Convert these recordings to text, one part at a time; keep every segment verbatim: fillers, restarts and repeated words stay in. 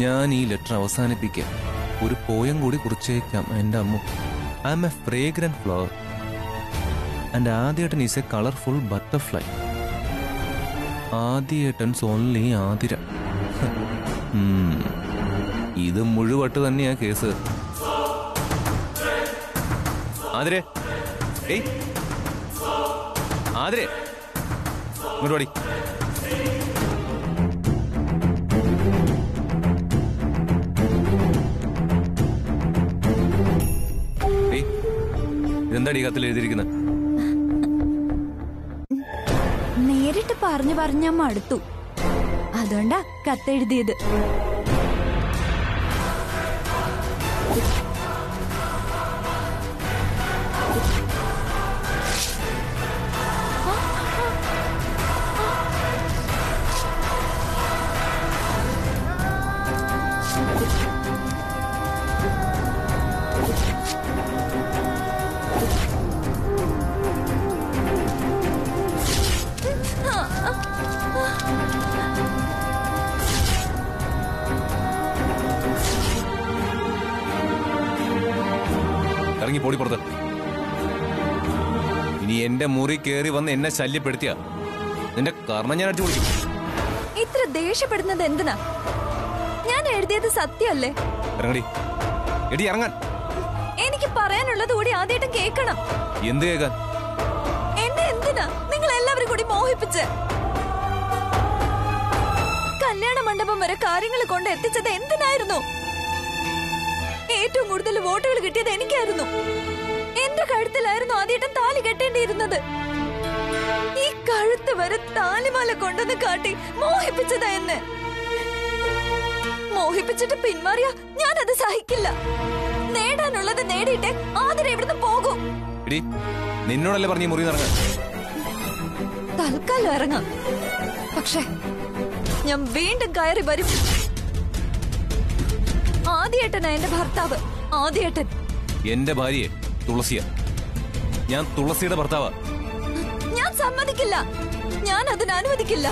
ഞാൻ ഈ ലെറ്റർ അവസാനിപ്പിക്കാം. ഒരു പോയം കൂടി കുറിച്ചേക്കാം എൻ്റെ Ammu. I am a fragrant flower and ആദ്യേട്ടൻ ഈസ് എ കളർഫുൾ ബട്ടർഫ്ലൈ. ആദ്യേട്ടൻസ് ഓൺലി ആതിര. ഇത് മുഴുവട്ട് തന്നെയാ കേസ്. ആതിരേ, ഏയ് ആതിരേ, ഇങ്ങോട്ട്. എന്താടി കത്തിൽ എഴുതിയിരിക്കുന്നത്? നേരിട്ട് പറഞ്ഞു പറഞ്ഞ മടുത്തു, അതുകൊണ്ടാ കത്തെഴുതിയത്. ഇനി എന്റെ മുറി കേറി വന്ന് എന്നെ ശല്യപ്പെടുത്തിയ നിന്റെ കർമ്മം ഞാൻ അടിച്ചു കൊടുക്കും. ഇത്ര ദേഷ്യപ്പെടുന്നത് എന്തിനാ? ഞാൻ എഴുതിയത് സത്യമല്ലേ? എടി ഇറങ്ങാൻ. എനിക്ക് പറയാനുള്ളത് കൂടി ആദ്യമായിട്ട് കേൾക്കണം. എന്ത് കേൾക്കാൻ? എന്നെ എന്തിനാ നിങ്ങൾ എല്ലാവരും കൂടി മോഹിപ്പിച്ച് കല്യാണ മണ്ഡപം വരെ കാര്യങ്ങൾ കൊണ്ട് എത്തിച്ചത് എന്തിനായിരുന്നു? ഏറ്റവും കൂടുതൽ വോട്ടുകൾ കിട്ടിയത് എനിക്കായിരുന്നു. എന്റെ കഴുത്തിലായിരുന്നു ആദ്യമായിട്ട് താലി കെട്ടേണ്ടിയിരുന്നത്. ഈ കഴുത്ത് വരെ താലിമാല കൊണ്ടെന്ന് കാട്ടി മോഹിപ്പിച്ചതാ എന്നെ. മോഹിപ്പിച്ചിട്ട് പിന്മാറിയ ഞാനത് സഹിക്കില്ല. നേടാനുള്ളത് നേടിയിട്ട് ആതിര ഇവിടുന്ന് പോകും. നിന്നോടല്ലേ പറഞ്ഞു മുറി ഇറങ്ങാൻ? തൽക്കാലം ഇറങ്ങാം, പക്ഷെ ഞാൻ വീണ്ടും കയറി വരും. ആദ്യേട്ടനാ എന്റെ ഭർത്താവ്. ആദ്യേട്ടൻ എന്റെ ഭാര്യയെ തുളസിയ. ഞാൻ തുളസിയുടെ ഭർത്താവാ. ഞാൻ സമ്മതിക്കില്ല, ഞാൻ അതിന് അനുവദിക്കില്ല.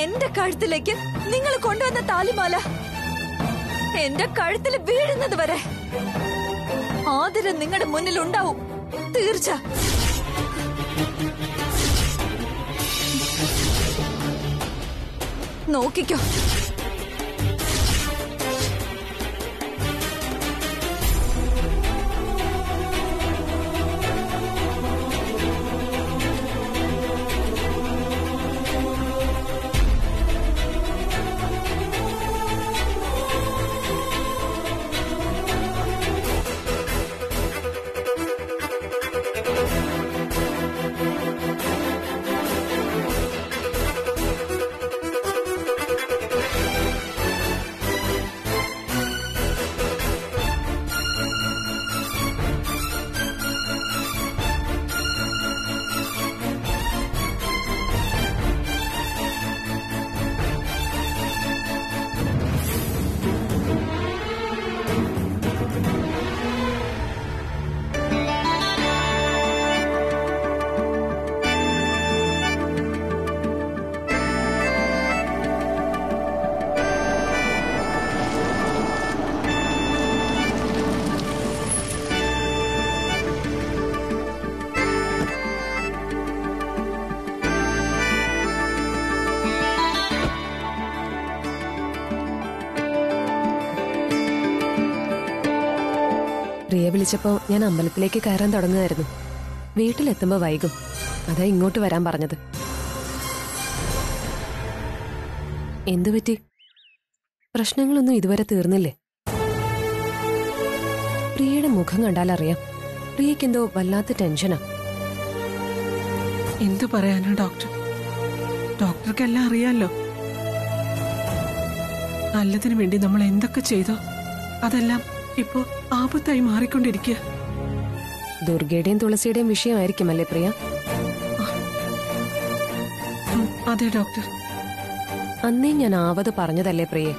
എന്റെ കഴുത്തിലേക്ക് നിങ്ങൾ കൊണ്ടുവന്ന താലിമാല എന്റെ കഴുത്തിൽ വീഴുന്നത് വരെ ആതിര നിങ്ങളുടെ മുന്നിൽ ഉണ്ടാവും. തീർച്ച. നോക്കിക്കോ, വിളിച്ചപ്പോ ഞാൻ അമ്പലത്തിലേക്ക് കയറാൻ തുടങ്ങുമായിരുന്നു. വീട്ടിലെത്തുമ്പോ വൈകും, അതാ ഇങ്ങോട്ട് വരാൻ പറഞ്ഞത്. എന്തുപറ്റി? പ്രശ്നങ്ങളൊന്നും ഇതുവരെ തീർന്നില്ലേ? പ്രിയയുടെ മുഖം കണ്ടാലറിയാം, പ്രിയക്കെന്തോ വല്ലാത്ത ടെൻഷനാ. എന്തു പറയാനാ ഡോക്ടർ, ഡോക്ടർക്കെല്ലാം അറിയാലോ. നല്ലതിനു വേണ്ടി നമ്മൾ എന്തൊക്കെ ചെയ്തോ അതെല്ലാം ഇപ്പോ ആപത്തായി മാറിക്കൊണ്ടിരിക്കുക. ദുർഗയുടെയും തുളസിയുടെയും വിഷയമായിരിക്കും അല്ലേ പ്രിയ? അതെ ഡോക്ടർ. അന്നേ ഞാൻ ആവത് പറഞ്ഞതല്ലേ പ്രിയെ,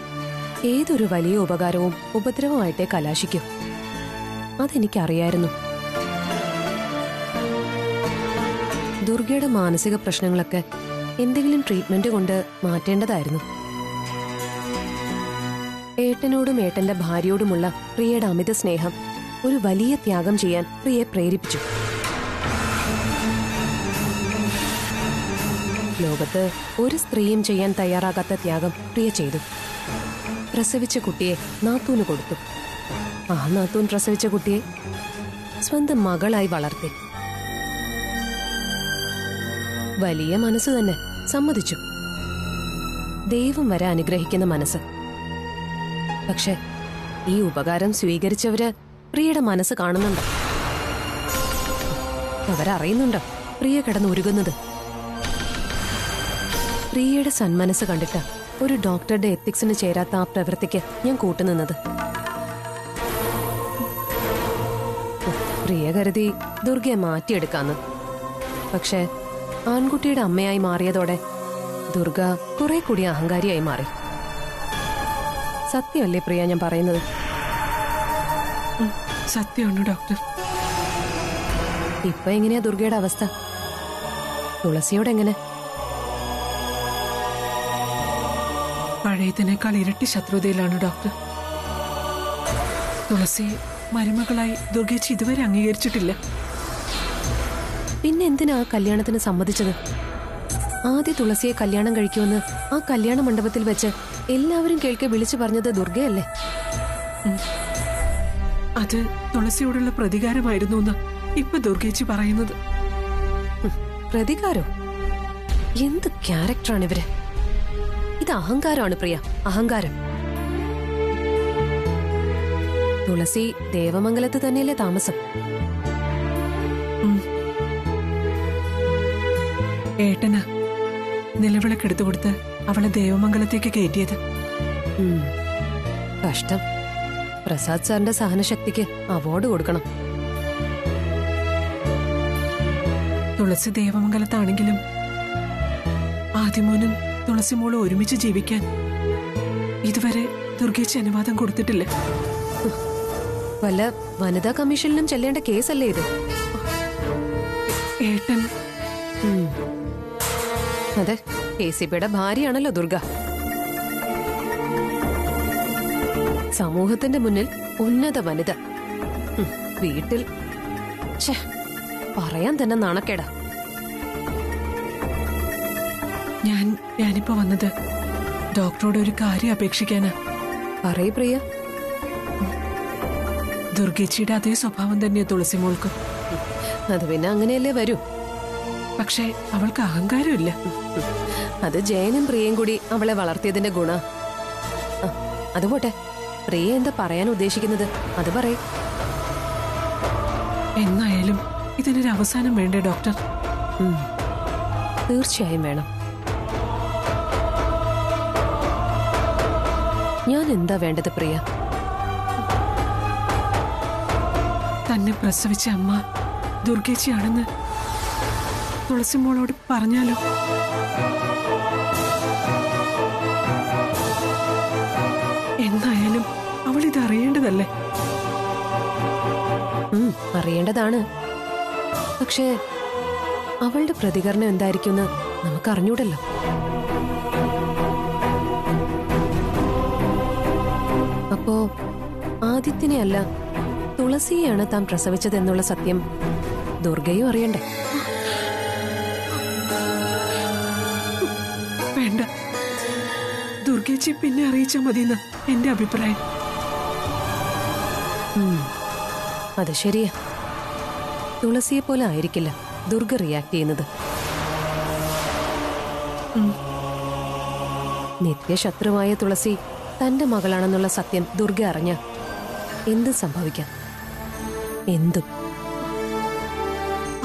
ഏതൊരു വലിയ ഉപകാരവും ഉപദ്രവമായിട്ടേ കലാശിക്കൂ. അതെനിക്കറിയായിരുന്നു. ദുർഗയുടെ മാനസിക പ്രശ്നങ്ങളൊക്കെ എന്തെങ്കിലും ട്രീറ്റ്മെന്റ് കൊണ്ട് മാറ്റേണ്ടതായിരുന്നു. ഏട്ടനോടും ഏട്ടന്റെ ഭാര്യയോടുമുള്ള പ്രിയയുടെ അമിത സ്നേഹം ഒരു വലിയ ത്യാഗം ചെയ്യാൻ പ്രിയയെ പ്രേരിപ്പിച്ചു. ലോകത്ത് ഒരു സ്ത്രീയും ചെയ്യാൻ തയ്യാറാകാത്ത ത്യാഗം പ്രിയ ചെയ്തു. പ്രസവിച്ച കുട്ടിയെ നാത്തൂന് കൊടുത്തു. ആ നാത്തൂൻ പ്രസവിച്ച കുട്ടിയെ സ്വന്തം മകളായി വളർത്തി. വലിയ മനസ്സ് തന്നെ, സമ്മതിച്ചു. ദൈവം വരെ അനുഗ്രഹിക്കുന്ന മനസ്സ്. പക്ഷെ ഈ ഉപകാരം സ്വീകരിച്ചവര് പ്രിയയുടെ മനസ്സ് കാണുന്നുണ്ട്, അവരറിയുന്നുണ്ട് പ്രിയ കിടന്നുരുകുന്നത്. പ്രിയയുടെ സന്മനസ് കണ്ടിട്ട് ഒരു ഡോക്ടറുടെ എത്തിക്സിന് ചേരാത്ത ആ പ്രവൃത്തിക്ക് ഞാൻ കൂട്ടുനിന്നത്. പ്രിയ കരുതി ദുർഗയെ മാറ്റിയെടുക്കാന്ന്. പക്ഷെ ആൺകുട്ടിയുടെ അമ്മയായി മാറിയതോടെ ദുർഗ കുറെ കൂടി അഹങ്കാരിയായി മാറി. സത്യമല്ലേ പ്രിയ ഞാൻ പറയുന്നത്? സത്യമാണ് ഡോക്ടർ. ഇപ്പൊ എങ്ങനെയാ ദുർഗയുടെ അവസ്ഥ? തുളസിയോട് എങ്ങനെ? പഴയതിനേക്കാൾ ഇരട്ടി ശത്രുതയിലാണ് ഡോക്ടർ. തുളസി മരുമകളായി ദുർഗേച്ചി ഇതുവരെ അംഗീകരിച്ചിട്ടില്ല. പിന്നെ എന്തിനാ ആ കല്യാണത്തിന് സമ്മതിച്ചത്? ആദ്യ തുളസിയെ കല്യാണം കഴിക്കുമെന്ന് ആ കല്യാണ മണ്ഡപത്തിൽ വെച്ച് എല്ലാവരും കേൾക്കെ വിളിച്ചു പറഞ്ഞത് ദുർഗയല്ലേ? അത് തുളസിയോടുള്ള പ്രതികാരമായിരുന്നു എന്ന് ഇപ്പൊ ദുർഗേച്ചി പറയുന്നത്. പ്രതികാരോ? എന്ത് ക്യാരക്ടറാണ് ഇവര്! ഇത് അഹങ്കാരമാണ് പ്രിയ, അഹങ്കാരം. തുളസി ദേവമംഗലത്ത് തന്നെയല്ലേ താമസം? ഏട്ടനാ നിലവിളക്കെടുത്തു കൊടുത്ത് അവളെ ദേവമംഗലത്തേക്ക് കയറ്റിയത്. കഷ്ടം. പ്രസാദ് സാറിന്റെ സഹനശക്തിക്ക് അവാർഡ് കൊടുക്കണം. തുളസി ദേവമംഗലത്താണെങ്കിലും ആദിമോനും തുളസിമോളും ഒരുമിച്ച് ജീവിക്കാൻ ഇതുവരെ ദുർഗേച്ചി അനുവാദം കൊടുത്തിട്ടില്ല. വല്ല വനിതാ കമ്മീഷനിലും ചെല്ലേണ്ട കേസല്ലേ ഇത്? ഏട്ടൻ അതെ കെ സി ബിയുടെ ഭാര്യയാണല്ലോ ദുർഗ. സമൂഹത്തിന്റെ മുന്നിൽ ഉന്നത വനിത, വീട്ടിൽ പറയാൻ തന്നെ നാണക്കേടാ. ഞാൻ ഞാനിപ്പോ വന്നത് ഡോക്ടറോട് ഒരു കാര്യം അപേക്ഷിക്കാനാ. പറയ പ്രിയ. ദുർഗേച്ചിയുടെ അതേ സ്വഭാവം തന്നെയാ തുളസി മോൾക്ക്. അത് പിന്നെ അങ്ങനെയല്ലേ വരൂ. പക്ഷേ അവൾക്ക് അഹങ്കാരമില്ല. അത് ജയനും പ്രിയയും കൂടി അവളെ വളർത്തിയതിന്റെ ഗുണ. അതുപോട്ടെ, പ്രിയ എന്താ പറയാൻ ഉദ്ദേശിക്കുന്നത് അത് പറയും. എന്നായാലും ഇതിനൊരു അവസാനം വേണ്ടേ ഡോക്ടർ? തീർച്ചയായും വേണം. ഞാൻ എന്താ വേണ്ടത് പ്രിയ? തന്നെ പ്രസവിച്ച അമ്മ ദുർഗേച്ചിയാണെന്ന് തുളസി മോളോട് പറഞ്ഞാലോ? എന്തായാലും അവളിത് അറിയേണ്ടതല്ലേ? അറിയേണ്ടതാണ്. പക്ഷേ അവളുടെ പ്രതികരണം എന്തായിരിക്കുമെന്ന് നമുക്കറിഞ്ഞൂടല്ലോ. അപ്പോ ആദിത്യനെയല്ല തുളസിയെയാണ് താൻ പ്രസവിച്ചതെന്നുള്ള സത്യം ദുർഗയും അറിയണ്ടേ? വേണ്ട, ദുർഗേച്ചി പിന്നെ അറിയിച്ചാൽ മതിയെന്ന് എന്റെ അഭിപ്രായം. അത് ശരിയാ. തുളസിയെ പോലെ ആയിരിക്കില്ല ദുർഗ റിയാക്ട് ചെയ്യുന്നത്. നിത്യശത്രുവായ തുളസി തന്റെ മകളാണെന്നുള്ള സത്യം ദുർഗ അറിഞ്ഞ എന്തും സംഭവിക്കാം, എന്തും.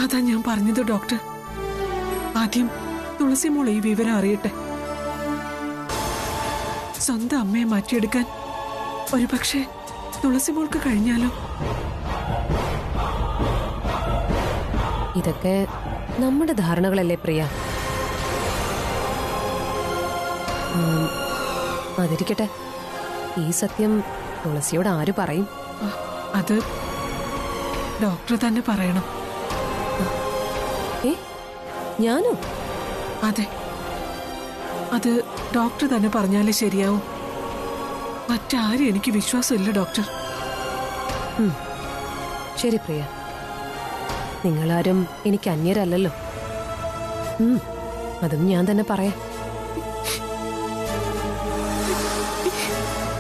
അതാ ഞാൻ പറഞ്ഞത് ഡോക്ടർ, ആദ്യം തുളസി മോൾ ഈ വിവരം അറിയട്ടെ. സ്വന്തം അമ്മയെ മാറ്റിയെടുക്കാൻ ഒരു പക്ഷേ തുളസി മോൾക്ക് കഴിഞ്ഞാലോ? ഇതൊക്കെ നമ്മുടെ ധാരണകളല്ലേ പ്രിയ? അതിരിക്കട്ടെ, ഈ സത്യം തുളസിയോട് ആര് പറയും? അത് ഡോക്ടർ തന്നെ പറയണം. ഏ ഞാനോ? അതെ, അത് ഡോക്ടർ തന്നെ പറഞ്ഞാലേ ശരിയാവും. മറ്റാരും എനിക്ക് വിശ്വാസമില്ല ഡോക്ടർ. ശരി പ്രിയ, നിങ്ങളാരും എനിക്ക് അന്യരല്ലല്ലോ. അതും ഞാൻ തന്നെ പറയാം.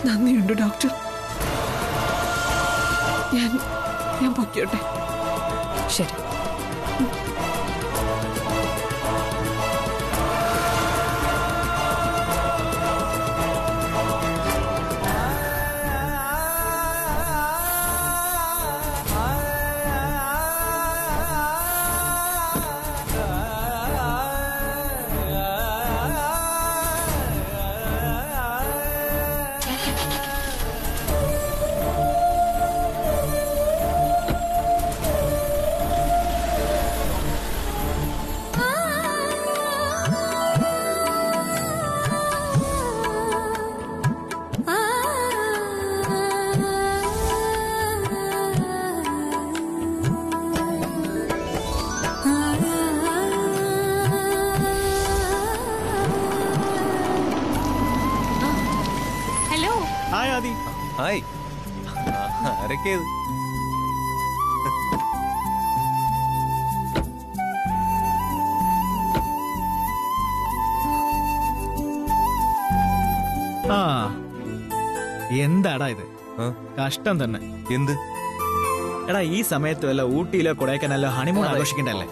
നന്ദിയുണ്ട് ഡോക്ടർ. ഞാൻ ഞാൻ പൊക്കോട്ടെ. ശരി. എന്താടാ ഇത്, കഷ്ടം തന്നെ. എന്ത് എടാ, ഈ സമയത്ത് വല്ല ഊട്ടിയിലോ കൊടൈക്കനാലോ ഹണിമൂൺ ആഘോഷിക്കണ്ടല്ലേ?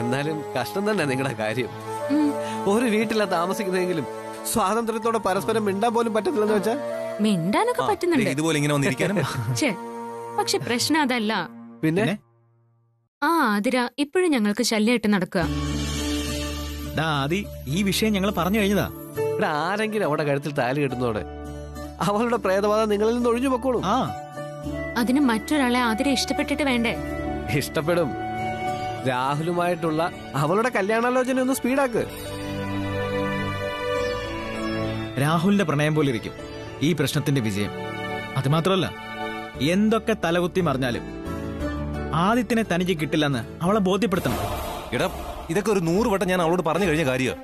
എന്നാലും കഷ്ടം തന്നെ നിങ്ങളുടെ കാര്യം. ഒരു വീട്ടിലാ താമസിക്കുന്നെങ്കിലും സ്വാതന്ത്ര്യത്തോടെ പരസ്പരം മിണ്ടാൻ പോലും പറ്റത്തില്ലെന്ന് വെച്ചാൽ മിണ്ടാനൊക്കെ പറ്റുന്നുണ്ട്, ഇതുപോലെ ഇങ്ങനെ വന്നിരിക്കാനും. പക്ഷെ പ്രശ്നം അതല്ല. പിന്നെ ആ ആതിര ഇപ്പോഴും ഞങ്ങൾക്ക് ശല്യമായിട്ട് നടക്കുക. ഈ വിഷയം ഞങ്ങൾ പറഞ്ഞു കഴിഞ്ഞതാ. ഇവിടെ ആരെങ്കിലും അവിടെ കഴുത്തിൽ താലി കെട്ടുന്നതോടെ അവളുടെ പ്രേതബാധ നിങ്ങളിൽ നിന്ന് ഒഴിഞ്ഞു പൊക്കോളൂ. അതിന് മറ്റൊരാളെ ആതിര ഇഷ്ടപ്പെട്ടിട്ട് വേണ്ടേ? ഇഷ്ടപ്പെടും. രാഹുലുമായിട്ടുള്ള അവളുടെ കല്യാണാലോചന ഒന്ന് സ്പീഡാക്ക്. രാഹുലിന്റെ പ്രണയം പോലെ ഇരിക്കും ഈ പ്രശ്നത്തിന്റെ വിജയം. അത് മാത്രമല്ല, എന്തൊക്കെ തലകുത്തി മറിഞ്ഞാലും ആദിത്യനെ തനിക്ക് കിട്ടില്ലെന്ന് അവളെ ബോധ്യപ്പെടുത്തണം. എടാ, ഇതൊക്കെ ഒരു നൂറ് വട്ടം ഞാൻ അവളോട് പറഞ്ഞു കഴിഞ്ഞ കാര്യമാണ്.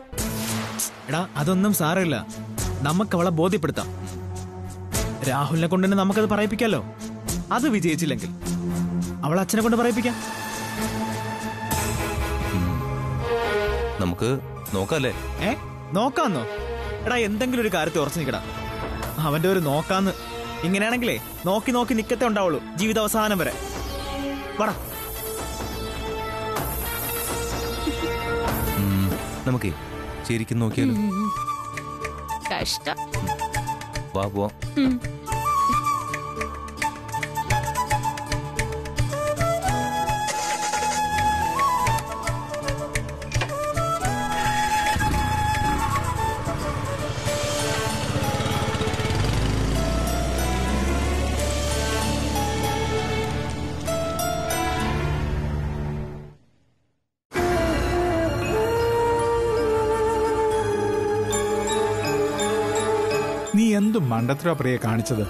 എടാ, അതൊന്നും സാരമില്ല, നമുക്ക് അവളെ ബോധ്യപ്പെടുത്താം. രാഹുലിനെ കൊണ്ട് തന്നെ നമുക്കത് പറയിപ്പിക്കാമല്ലോ. അത് വിജയിച്ചില്ലെങ്കിൽ അവളെ അച്ഛനെ കൊണ്ട് പറയിപ്പിക്കാം. നമുക്ക് നോക്കാല്ലേ? ഏ, നോക്കാന്നോ? എടാ, എന്തെങ്കിലും ഒരു കാര്യത്തെ ഉറച്ചു നിൽക്കടാ. അവന്റെ ഒരു നോക്കാന്ന്. ഇങ്ങനെയാണെങ്കിലേ നോക്കി നോക്കി നിക്കത്തെ ഉണ്ടാവുള്ളൂ ജീവിതാവസാനം വരെ. നമുക്ക് ശരിക്കും നോക്കിയാലോ? വാ പോവാം. മണ്ടത്ര പ്രിയ കാണിച്ചത്.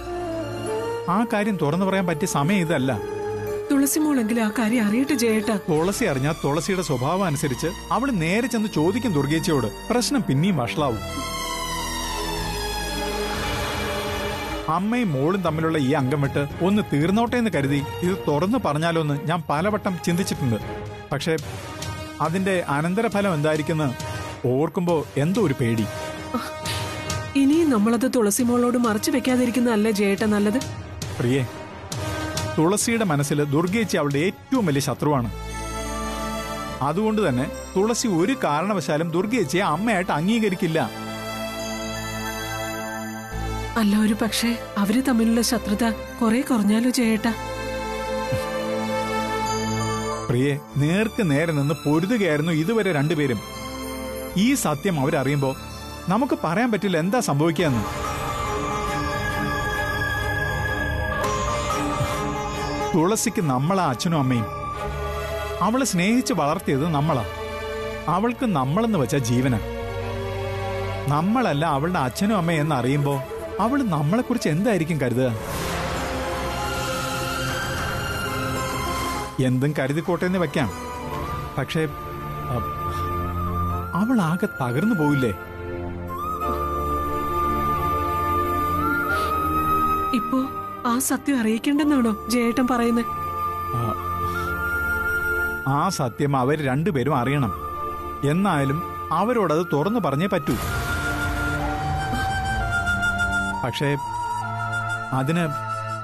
ആ കാര്യം തുറന്നു പറയാൻ പറ്റിയ സമയം ഇതല്ല. തുളസി മോളെങ്കിലും ആ കാര്യം അറിയട്ടെ ജയേട്ടാ. തുളസി അറിഞ്ഞാൽ തുളസിയുടെ സ്വഭാവം അനുസരിച്ച് അവള് നേരെ ചെന്ന് ചോദിക്കും ദുർഗേച്ചയോട്. പ്രശ്നം പിന്നെയും വഷളാവും. അമ്മയും മോളും തമ്മിലുള്ള ഈ അംഗം വിട്ട് ഒന്ന് തീർന്നോട്ടെ എന്ന് കരുതി ഇത് തുറന്നു പറഞ്ഞാലോന്ന് ഞാൻ പലവട്ടം ചിന്തിച്ചിട്ടുണ്ട്. പക്ഷെ അതിന്റെ അനന്തരഫലം എന്തായിരിക്കുന്ന ഓർക്കുമ്പോ എന്തോ ഒരു പേടി. ഇനിയും നമ്മളത് തുളസി മോളോട് മറച്ചു വെക്കാതിരിക്കുന്നതല്ല ജയേട്ട നല്ലത്. പ്രിയേ, തുളസിയുടെ മനസ്സിൽ ദുർഗേച്ചി അവളുടെ ഏറ്റവും വലിയ ശത്രുവാണ്. അതുകൊണ്ട് തന്നെ തുളസി ഒരു കാരണവശാലും ദുർഗേച്ചിയെ അമ്മയായിട്ട് അംഗീകരിക്കില്ല. അല്ല, ഒരു പക്ഷേ അവര് തമ്മിലുള്ള ശത്രുത കുറെ കുറഞ്ഞാലോ ജയേട്ട? പ്രിയേ, നേർക്ക് നേരെ നിന്ന് പൊരുതുകയായിരുന്നു ഇതുവരെ രണ്ടുപേരും. ഈ സത്യം അവരറിയുമ്പോ നമുക്ക് പറയാൻ പറ്റില്ല എന്താ സംഭവിക്കാന്ന്. തുളസിക്ക് നമ്മളാ അച്ഛനും അമ്മയും. അവളെ സ്നേഹിച്ച് വളർത്തിയത് നമ്മളാ. അവൾക്ക് നമ്മളെന്ന് വെച്ച ജീവന. നമ്മളല്ല അവളുടെ അച്ഛനും അമ്മയെന്ന് അറിയുമ്പോ അവൾ നമ്മളെക്കുറിച്ച് എന്തായിരിക്കും കരുതുക? എന്തും കരുതിക്കോട്ടെ എന്ന് വെക്കാം. പക്ഷേ അവൾ ആകെ തകർന്നു പോയില്ലേ? ഇപ്പോ ആ സത്യം അറിയിക്കണ്ടെന്നാണോ ജയേട്ടൻ പറയുന്നത്? ആ സത്യം അവർ രണ്ടുപേരും അറിയണം. എന്നാലും അവരോടത് തുറന്നു പറഞ്ഞേ പറ്റൂ. പക്ഷേ അതിന്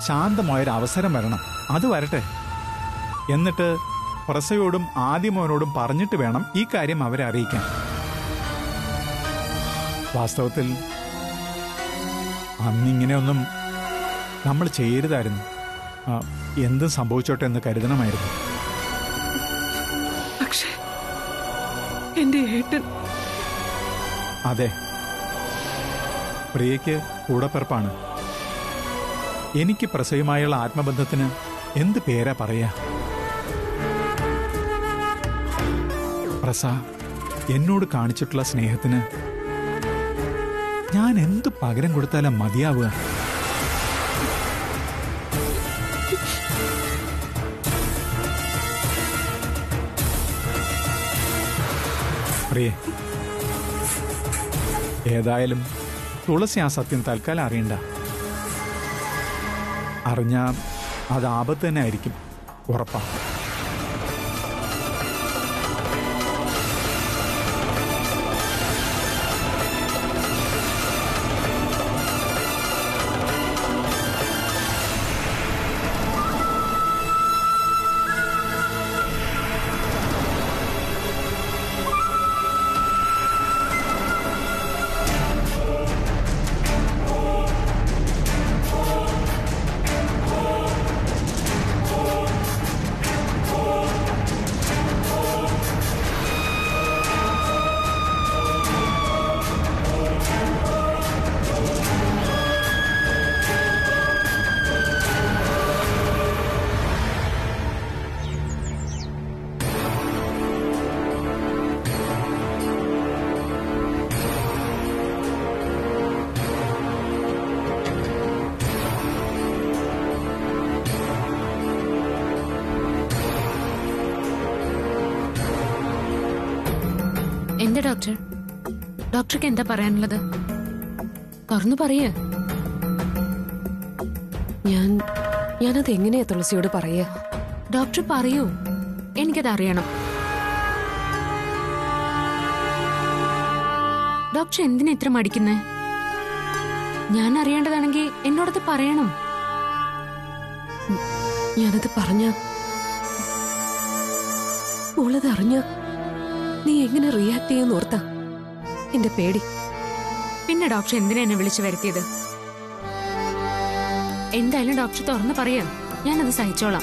ശാന്തമായൊരവസരം വരണം. അത് വരട്ടെ. എന്നിട്ട് പ്രസയോടും ആദിമോനോടും പറഞ്ഞിട്ട് വേണം ഈ കാര്യം അവരെ അറിയിക്കാൻ. വാസ്തവത്തിൽ അന്നിങ്ങനെയൊന്നും നമ്മൾ ചെയ്യരുതായിരുന്നു. എന്തും സംഭവിച്ചോട്ടെ എന്ന് കരുതണമായിരുന്നു. പക്ഷേ എന്റെ ഏട്ടൻ... അതെ, പ്രിയയ്ക്ക് കൂടപ്പിറപ്പാണ്. എനിക്ക് പ്രസവമായുള്ള ആത്മബന്ധത്തിന് എന്ത് പേരാ പറയാ? പ്രസ എന്നോട് കാണിച്ചിട്ടുള്ള സ്നേഹത്തിന് ഞാൻ എന്ത് പകരം കൊടുത്താലും മതിയാവുക. പ്രിയ, ഏതായാലും തുളസി ആ സത്യം തൽക്കാലം അറിയണ്ട. അറിഞ്ഞാൽ അത് ആപത്ത് തന്നെ ആയിരിക്കും, ഉറപ്പാണ്. എന്താ ഡോക്ടർ, ഡോക്ടർക്ക് എന്താ പറയാനുള്ളത്? തുറന്നു പറയേ. ഞാൻ ഞാനത് എങ്ങനെയാ തുളസിയോട് പറയാ? ഡോക്ടർ പറയൂ, എനിക്കത് അറിയണം. ഡോക്ടർ എന്തിനാ ഇത്ര മടിക്കുന്നേ? ഞാൻ അറിയേണ്ടതാണെങ്കിൽ എന്നോടത് പറയണം. ഞാനത് പറഞ്ഞ ഉള്ളത് അറിഞ്ഞ നീ എങ്ങനെ റിയാക്ട് ചെയ്യുന്ന ഓർത്താ എന്റെ പേടി. പിന്നെ ഡോക്ടർ എന്തിനാ എന്നെ വിളിച്ചു വരുത്തിയത്? എന്തായാലും ഡോക്ടർ തുറന്നു പറയാ, ഞാനത് സഹിച്ചോളാം.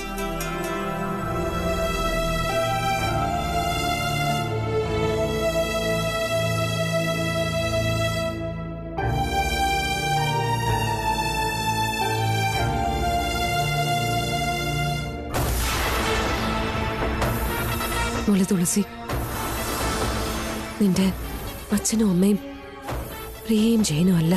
മോളെ തുളസി, നിന്റെ അച്ഛനും അമ്മയും പ്രിയയും ജയനും അല്ല.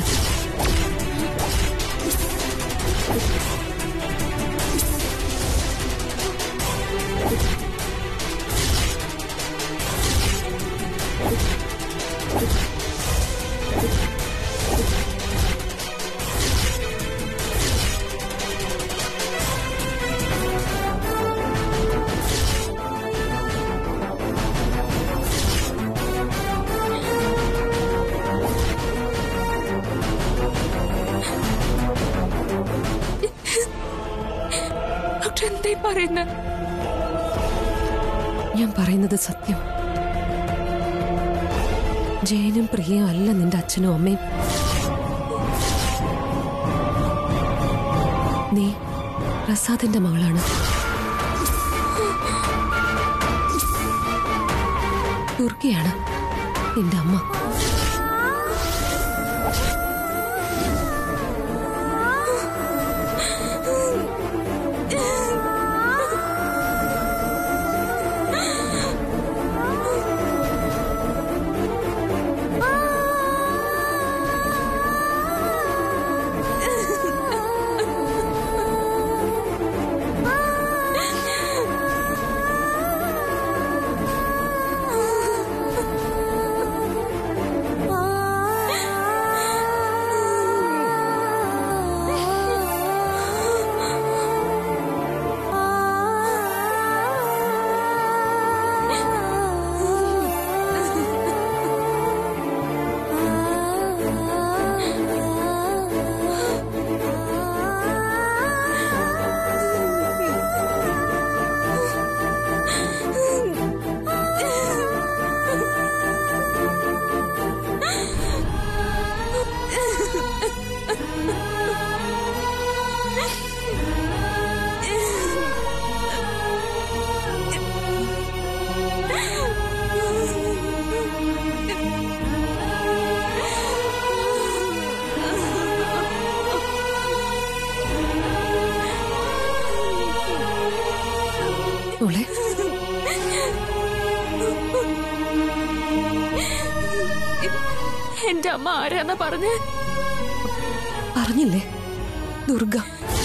ഞാൻ പറയുന്നത് സത്യം. ജയനും പ്രിയയും അല്ല നിന്റെ അച്ഛനും അമ്മയും. നീ പ്രസാദിന്റെ മകളാണ്. ദുർഗയാണ് നിന്റെ അമ്മ. മോളെ എന്റെ അമ്മ ആരാന്നാ പറഞ്ഞേ? പറഞ്ഞില്ലേ, ദുർഗ.